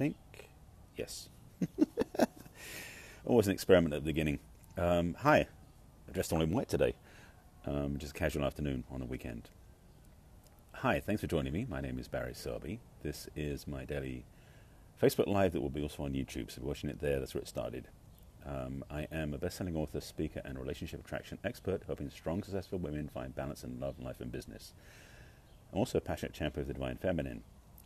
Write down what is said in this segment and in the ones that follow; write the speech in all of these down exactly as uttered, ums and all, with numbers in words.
think. Yes. Always an experiment at the beginning. Um, hi. I'm dressed all in white today. Um, just a casual afternoon on the weekend. Hi, thanks for joining me. My name is Barry Selby. This is my daily Facebook Live that will be also on YouTube, so if you're watching it there, that's where it started. Um, I am a best-selling author, speaker, and relationship attraction expert, helping strong, successful women find balance in love, life, and business. I'm also a passionate champion of the divine feminine,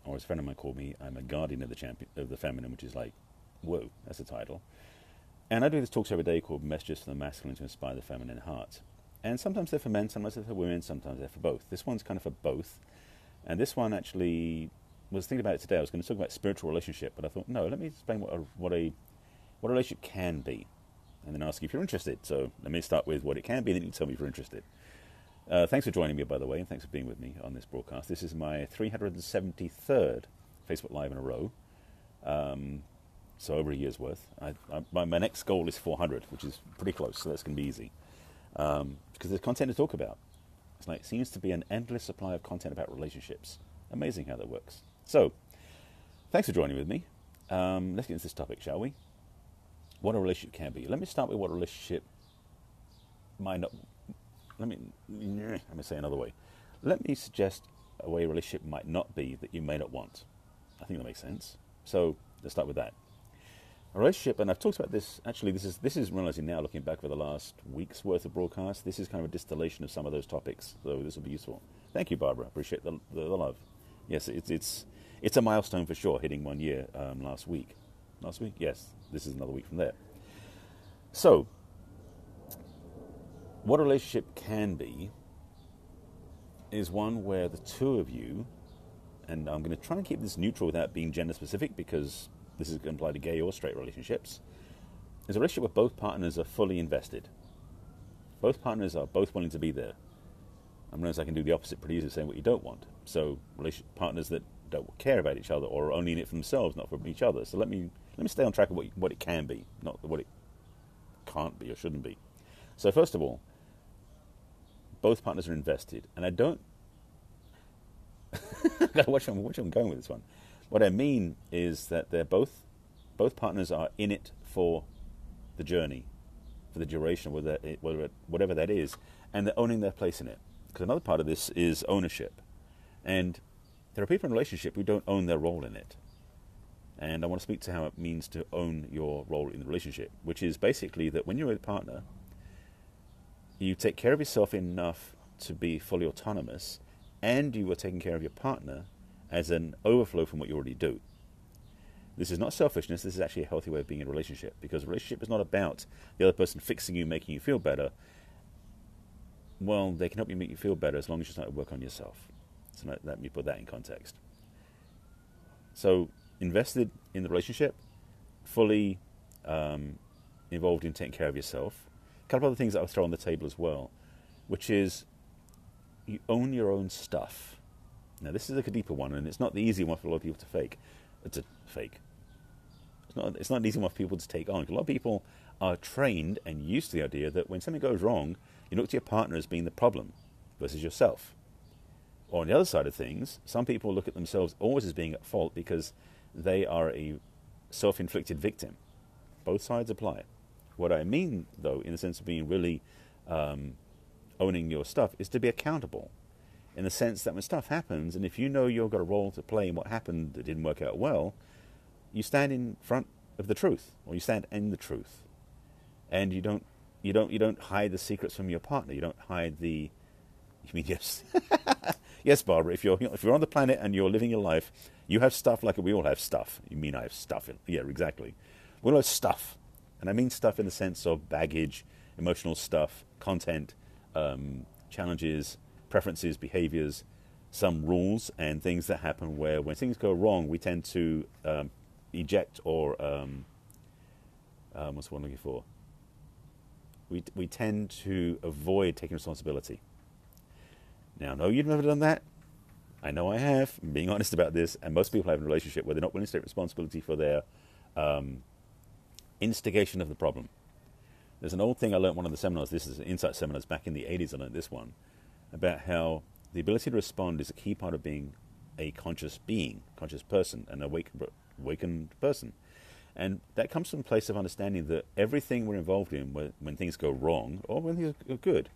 or as a friend of mine called me, I'm a guardian of the champion of the feminine, which is like, whoa, that's the title. And I do this talks every day called Messages From The Masculine to Inspire the Feminine Heart. And sometimes they're for men, sometimes they're for women, sometimes they're for both. This one's kind of for both. And this one actually was thinking about it today. I was going to talk about spiritual relationship, but I thought, no, let me explain what a, what a what a relationship can be, and then ask you if you're interested. So let me start with what it can be, and then you can tell me if you're interested. Uh, thanks for joining me, by the way, and thanks for being with me on this broadcast. This is my three hundred seventy-third Facebook Live in a row, um, so over a year's worth. I, I, my, my next goal is four hundred, which is pretty close, so that's going to be easy, um, because there's content to talk about. It's like, it seems to be an endless supply of content about relationships. Amazing how that works. So, thanks for joining with me. Um, let's get into this topic, shall we? What a relationship can be. Let me start with what a relationship might not... Let me, let me say another way. Let me suggest a way a relationship might not be that you may not want. I think that makes sense. So let's start with that. A relationship, and I've talked about this, actually this is, this is realizing now, looking back over the last week's worth of broadcasts, this is kind of a distillation of some of those topics, so this will be useful. Thank you, Barbara. Appreciate the, the, the love. Yes, it's, it's, it's a milestone for sure, hitting one year um, last week. Last week? Yes. This is another week from there. So, what a relationship can be is one where the two of you, and I'm going to try and keep this neutral without being gender-specific because this is going to apply to gay or straight relationships, is a relationship where both partners are fully invested. Both partners are both willing to be there. I realize I can do the opposite pretty easily, saying what you don't want. So, partners that don't care about each other or are only in it for themselves, not for each other. So let me let me stay on track of what, what it can be, not what it can't be or shouldn't be. So first of all, both partners are invested, and I don't... watch where I'm going with this one. What I mean is that they're both both partners are in it for the journey, for the duration, whether it, whether it, whatever that is, and they're owning their place in it. Because another part of this is ownership. And there are people in a relationship who don't own their role in it. And I want to speak to how it means to own your role in the relationship, which is basically that when you're with a partner, you take care of yourself enough to be fully autonomous, and you are taking care of your partner as an overflow from what you already do. This is not selfishness. This is actually a healthy way of being in a relationship, because a relationship is not about the other person fixing you, making you feel better. Well, they can help you make you feel better as long as you start to work on yourself. So let me put that in context. So invested in the relationship, fully um, involved in taking care of yourself. A couple of other things that I'll throw on the table as well, which is you own your own stuff. Now this is like a deeper one, and it's not the easy one for a lot of people to fake. It's a fake. It's not, it's not an easy one for people to take on. A lot of people are trained and used to the idea that when something goes wrong, you look to your partner as being the problem versus yourself. Or on the other side of things, some people look at themselves always as being at fault because they are a self-inflicted victim. Both sides apply. What I mean, though, in the sense of being really um, owning your stuff, is to be accountable. In the sense that when stuff happens, and if you know you've got a role to play in what happened that didn't work out well, you stand in front of the truth, or you stand in the truth, and you don't, you don't, you don't hide the secrets from your partner. You don't hide the... You mean yes? Yes, Barbara, if you're, if you're on the planet and you're living your life, you have stuff like we all have stuff. You mean I have stuff? Yeah, exactly. We all have stuff. And I mean stuff in the sense of baggage, emotional stuff, content, um, challenges, preferences, behaviors, some rules and things that happen where when things go wrong, we tend to um, eject or, um, um, what's the one I'm looking for? We, we tend to avoid taking responsibility. Now, no, you've never done that. I know I have. I'm being honest about this. And most people have a relationship where they're not willing to take responsibility for their um, instigation of the problem. There's an old thing I learned in one of the seminars. This is Insight Seminars. Back in the eighties, I learned this one. About how the ability to respond is a key part of being a conscious being, conscious person, an awake awakened person. And that comes from a place of understanding that everything we're involved in, when things go wrong or when things are good,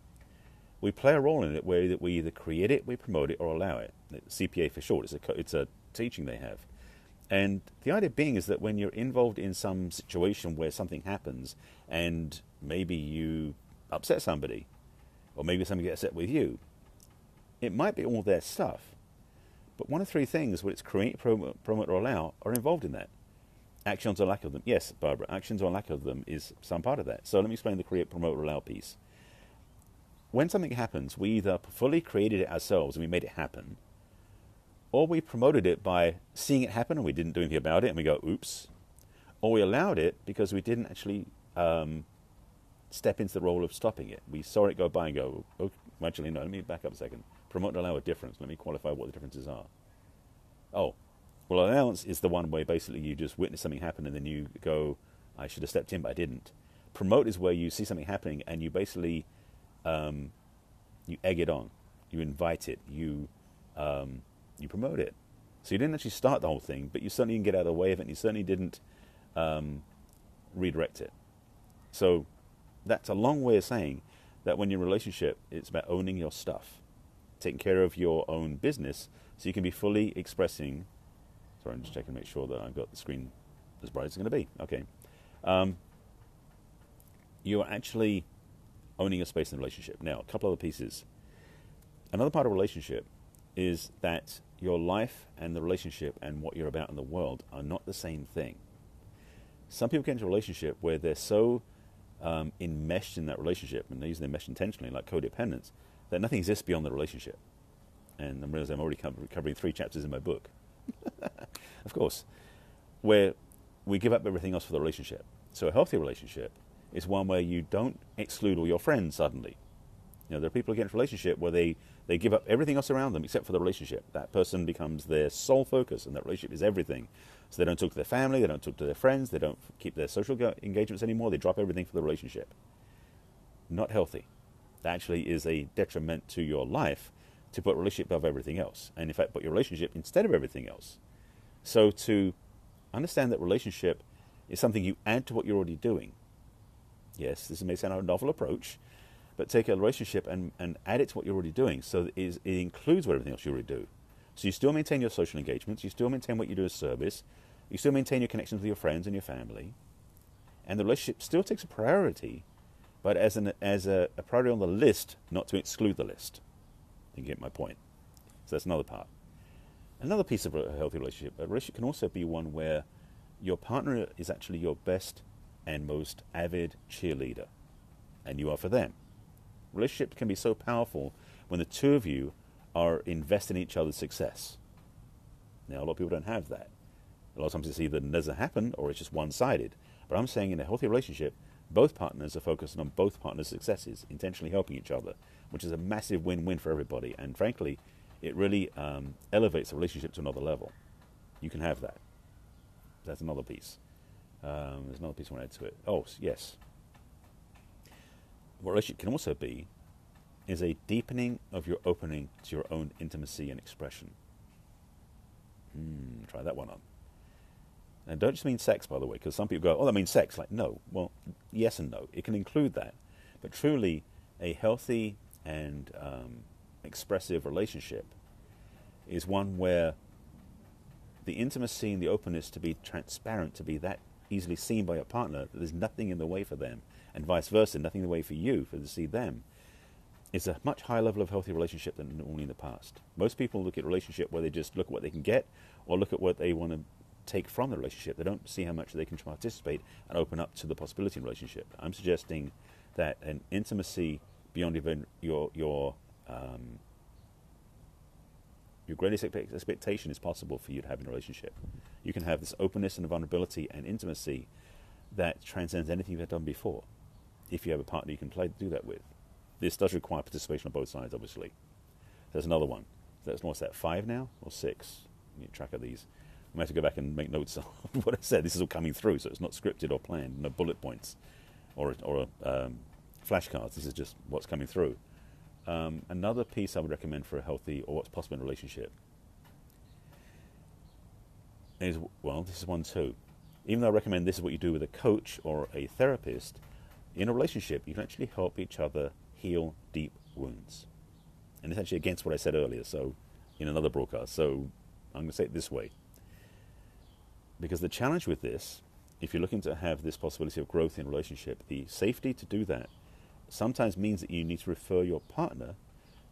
we play a role in it, where we either create it, we promote it, or allow it. C P A for short, it's a, it's a teaching they have. And the idea being is that when you're involved in some situation where something happens and maybe you upset somebody, or maybe somebody gets upset with you, it might be all their stuff. But one of three things, whether it's create, promote, promote, or allow, are involved in that. Actions or lack of them. Yes, Barbara, actions or lack of them is some part of that. So let me explain the create, promote, or allow piece. When something happens, we either fully created it ourselves and we made it happen, or we promoted it by seeing it happen and we didn't do anything about it and we go, oops. Or we allowed it because we didn't actually um, step into the role of stopping it. We saw it go by and go, oh, actually, no, let me back up a second. Promote and allow a difference. Let me qualify what the differences are. Oh, well, allowance is the one where basically you just witness something happen and then you go, I should have stepped in, but I didn't. Promote is where you see something happening and you basically... Um, you egg it on, you invite it, you um, you promote it. So you didn't actually start the whole thing, but you certainly didn't get out of the way of it, and you certainly didn't um, redirect it. So that's a long way of saying that when you're in a relationship, it's about owning your stuff, taking care of your own business, so you can be fully expressing. Sorry, I'm just checking to make sure that I've got the screen as bright as it's going to be. Okay. Um, you are actually... owning your space in a relationship. Now, a couple other pieces. Another part of a relationship is that your life and the relationship and what you're about in the world are not the same thing. Some people get into a relationship where they're so um, enmeshed in that relationship, and they're using their mesh intentionally, like codependence, that nothing exists beyond the relationship. And I realize I'm already covering three chapters in my book. Of course. Where we give up everything else for the relationship. So a healthy relationship is one where you don't exclude all your friends suddenly. You know, there are people who get into a relationship where they, they give up everything else around them except for the relationship. That person becomes their sole focus, and that relationship is everything. So they don't talk to their family, they don't talk to their friends, they don't keep their social engagements anymore, they drop everything for the relationship. Not healthy. That actually is a detriment to your life to put relationship above everything else. And in fact, put your relationship instead of everything else. So to understand that relationship is something you add to what you're already doing. Yes, this may sound like a novel approach, but take a relationship and, and add it to what you're already doing, so that it, is, it includes what everything else you already do. So you still maintain your social engagements, you still maintain what you do as service, you still maintain your connections with your friends and your family, and the relationship still takes a priority, but as, an, as a, a priority on the list, not to exclude the list. I think you get my point. So that's another part. Another piece of a healthy relationship, a relationship can also be one where your partner is actually your best and most avid cheerleader, and you are for them. Relationships can be so powerful when the two of you are invested in each other's success. Now, a lot of people don't have that. A lot of times it's either doesn't happen or it's just one-sided. But I'm saying in a healthy relationship, both partners are focused on both partners' successes, intentionally helping each other, which is a massive win-win for everybody. And frankly, it really um, elevates the relationship to another level. You can have that. That's another piece. Um, there's another piece I want to add to it. Oh, yes. What relationship can also be is a deepening of your opening to your own intimacy and expression. Hmm, try that one on. And don't just mean sex, by the way, because some people go, oh, that means sex. Like, no. Well, yes and no. It can include that. But truly, a healthy and um, expressive relationship is one where the intimacy and the openness to be transparent, to be that easily seen by your partner, that there's nothing in the way for them, and vice versa, nothing in the way for you for to see them, is a much higher level of healthy relationship than normally in the past. Most people look at a relationship where they just look at what they can get, or look at what they want to take from the relationship. They don't see how much they can participate and open up to the possibility in the relationship. I'm suggesting that an intimacy beyond even your your um, your greatest expectation is possible for you to have in a relationship. You can have this openness and vulnerability and intimacy that transcends anything you've ever done before, if you have a partner you can play to do that with. This does require participation on both sides, obviously. There's another one. That's what's that, five now? Or six? You need track of these. I might have to go back and make notes on what I said. This is all coming through, so it's not scripted or planned. No bullet points or, or um, flashcards. This is just what's coming through. Um, another piece I would recommend for a healthy, or what's possible in a relationship, is, well, this is one too. Even though I recommend this is what you do with a coach or a therapist, in a relationship, you can actually help each other heal deep wounds. And it's actually against what I said earlier, so in another broadcast. So I'm going to say it this way. Because the challenge with this, if you're looking to have this possibility of growth in a relationship, the safety to do that sometimes means that you need to refer your partner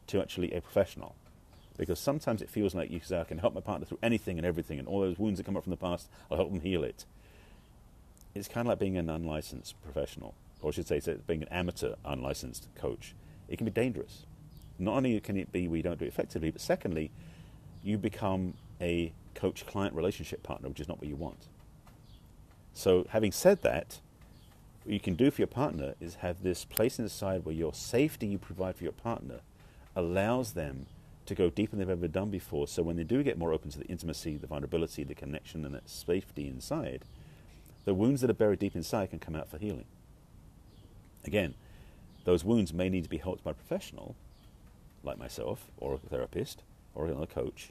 to actually a professional. Because sometimes it feels like you say, I can help my partner through anything and everything, and all those wounds that come up from the past, I'll help them heal it. It's kind of like being an unlicensed professional, or I should say, say being an amateur unlicensed coach. It can be dangerous. Not only can it be we don't do it effectively, but secondly, you become a coach-client relationship partner, which is not what you want. So having said that, what you can do for your partner is have this place inside where your safety you provide for your partner allows them to go deeper than they've ever done before. So when they do get more open to the intimacy, the vulnerability, the connection, and that safety inside, the wounds that are buried deep inside can come out for healing. Again, those wounds may need to be helped by a professional, like myself, or a therapist, or another coach.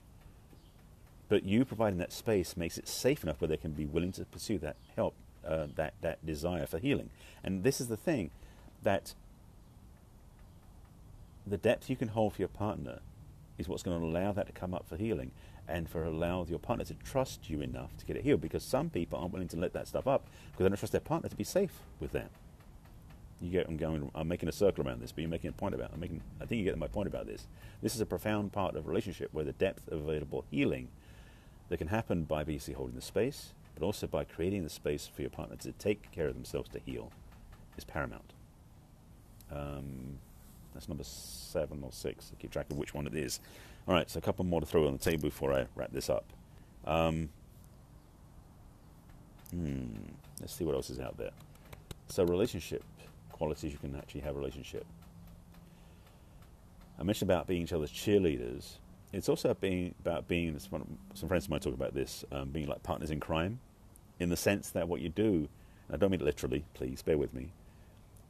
But you providing that space makes it safe enough where they can be willing to pursue that help, uh, that, that desire for healing. And this is the thing, that the depth you can hold for your partner is what's going to allow that to come up for healing, and for allow your partner to trust you enough to get it healed. Because some people aren't willing to let that stuff up because they don't trust their partner to be safe with them. You get, I'm going, I'm making a circle around this, but you're making a point about. I'm making. I think you get my point about this. This is a profound part of a relationship where the depth of available healing that can happen by basically holding the space, but also by creating the space for your partner to take care of themselves to heal, is paramount. Um, that's number seven or six. I keep track of which one it is. All right, so a couple more to throw on the table before I wrap this up. Um, hmm, let's see what else is out there. So relationship qualities you can actually have a relationship. I mentioned about being each other's cheerleaders. It's also being about being, some friends of mine talk about this, um, being like partners in crime, in the sense that what you do, and I don't mean it literally, please bear with me,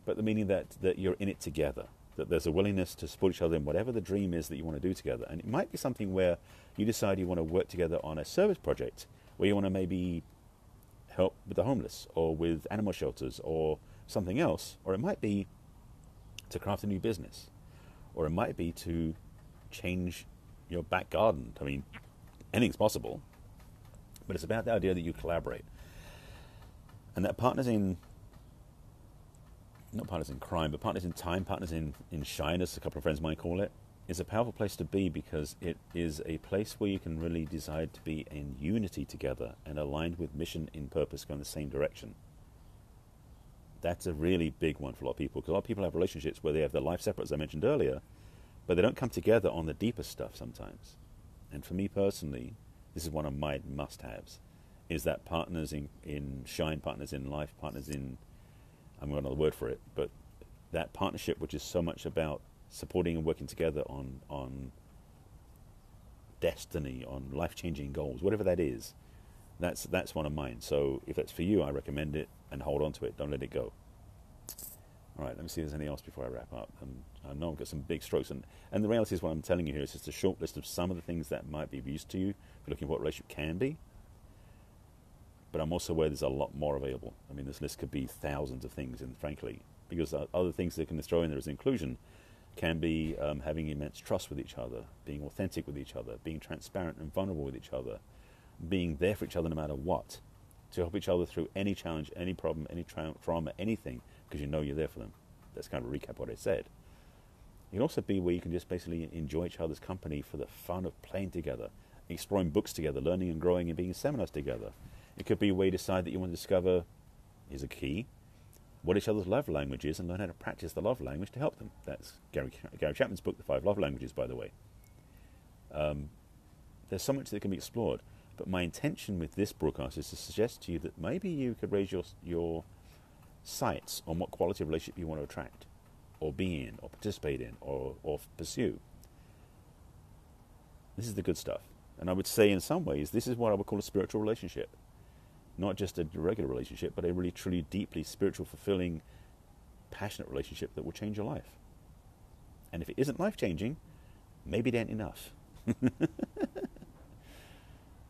but the meaning that, that you're in it together, that there's a willingness to support each other in whatever the dream is that you want to do together. And it might be something where you decide you want to work together on a service project, where you want to maybe help with the homeless, or with animal shelters, or something else, or it might be to craft a new business, or it might be to change your back garden. I mean, anything's possible, but it's about the idea that you collaborate. And that partners in, not partners in crime, but partners in time, partners in, in shyness, a couple of friends of mine call it, is a powerful place to be, because it is a place where you can really decide to be in unity together and aligned with mission and purpose, going the same direction. That's a really big one for a lot of people, because a lot of people have relationships where they have their life separate, as I mentioned earlier, but they don't come together on the deeper stuff sometimes. And for me personally, this is one of my must-haves, is that partners in, in shine, partners in life, partners in, I'm going to another word for it, but that partnership which is so much about supporting and working together on, on destiny, on life-changing goals, whatever that is. That's, that's one of mine. So if that's for you, I recommend it, and hold on to it. Don't let it go. All right, let me see if there's anything else before I wrap up. Um, I know I've got some big strokes. And, and the reality is what I'm telling you here is just a short list of some of the things that might be of use to you if you're looking at what a relationship can be. But I'm also aware there's a lot more available. I mean, this list could be thousands of things, and frankly, because other things that can throw in there as inclusion can be um, having immense trust with each other, being authentic with each other, being transparent and vulnerable with each other, being there for each other no matter what, to help each other through any challenge, any problem, any trauma, anything, because you know you're there for them. That's kind of a recap of what I said. It can also be where you can just basically enjoy each other's company for the fun of playing together, exploring books together, learning and growing and being in seminars together. It could be where you decide that you want to discover, here's a key, what each other's love language is and learn how to practice the love language to help them. That's Gary, Gary Chapman's book, The Five Love Languages, by the way. Um, there's so much that can be explored. But my intention with this broadcast is to suggest to you that maybe you could raise your, your sights on what quality of relationship you want to attract, or be in, or participate in, or, or pursue. This is the good stuff. And I would say in some ways, this is what I would call a spiritual relationship. Not just a regular relationship, but a really, truly, deeply spiritual, fulfilling, passionate relationship that will change your life. And if it isn't life-changing, maybe it ain't enough.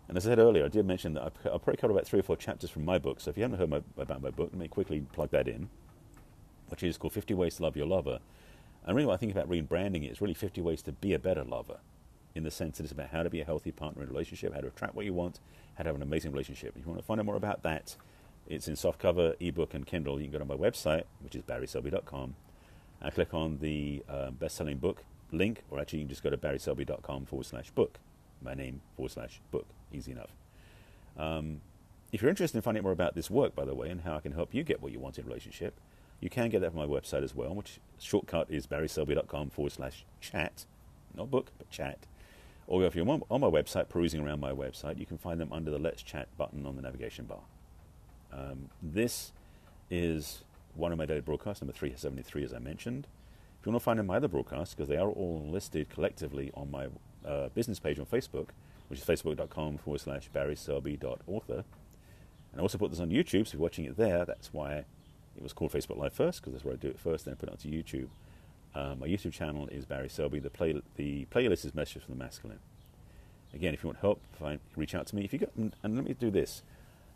And as I said earlier, I did mention that I probably covered about three or four chapters from my book. So if you haven't heard my, about my book, let me quickly plug that in, which is called fifty ways to Love Your Lover. And really what I think about rebranding it is really fifty ways to be a better lover, in the sense that it's about how to be a healthy partner in a relationship, how to attract what you want, how to have an amazing relationship. If you want to find out more about that, it's in softcover, ebook, and Kindle. You can go to my website, which is Barry Selby dot com, and click on the uh, best-selling book link, or actually you can just go to Barry Selby dot com forward slash book. My name forward slash book. Easy enough. Um, if you're interested in finding out more about this work, by the way, and how I can help you get what you want in a relationship, you can get that from my website as well, which shortcut is Barry Selby dot com forward slash chat. Not book, but chat. Or if you're on my website, perusing around my website, you can find them under the Let's Chat button on the navigation bar. Um, this is one of my daily broadcasts, number three seventy-three, as I mentioned. If you want to find out my other broadcasts, because they are all listed collectively on my uh, business page on Facebook, which is facebook dot com forward slash Barry Selby dot author. And I also put this on YouTube, so if you're watching it there, that's why it was called Facebook Live first, because that's where I do it first, then I put it onto YouTube. Um, my YouTube channel is Barry Selby. The, play, the playlist is Messages From The Masculine. Again, if you want help, find, reach out to me. If you got, and let me do this.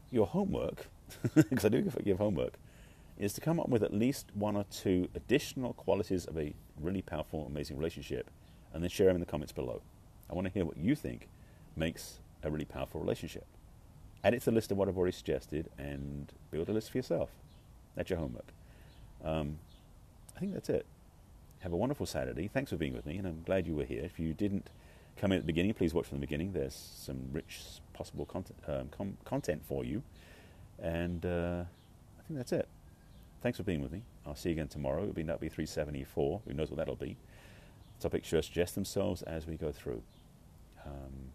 Your homework, because I do give homework, is to come up with at least one or two additional qualities of a really powerful, amazing relationship, and then share them in the comments below. I want to hear what you think makes a really powerful relationship. Add it to the list of what I've already suggested and build a list for yourself. That's your homework. Um, I think that's it. Have a wonderful Saturday. Thanks for being with me, and I'm glad you were here. If you didn't come in at the beginning, please watch from the beginning. There's some rich possible content, um, com content for you. And uh, I think that's it. Thanks for being with me. I'll see you again tomorrow. It'll be three seventy-four. Who knows what that'll be. Topics sure suggest themselves as we go through. Um,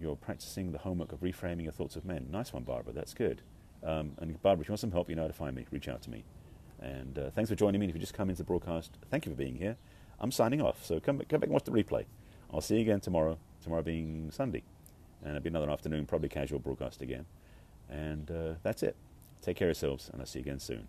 you're practicing the homework of reframing your thoughts of men. Nice one, Barbara. That's good. Um, and Barbara, if you want some help, you know how to find me. Reach out to me. And uh, thanks for joining me. If you just come into the broadcast, thank you for being here. I'm signing off, so come, come back and watch the replay. I'll see you again tomorrow, tomorrow being Sunday. And it'll be another afternoon, probably casual broadcast again. And uh, that's it. Take care of yourselves, and I'll see you again soon.